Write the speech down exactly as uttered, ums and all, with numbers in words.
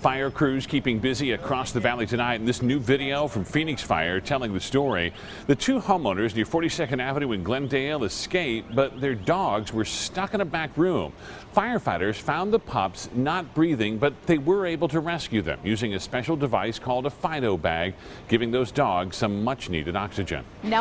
Fire crews keeping busy across the valley tonight, and this new video from Phoenix Fire telling the story. The two homeowners near forty-second Avenue in Glendale escaped, but their dogs were stuck in a back room. Firefighters found the pups not breathing, but they were able to rescue them using a special device called a FIDO bag, giving those dogs some much-needed oxygen. Now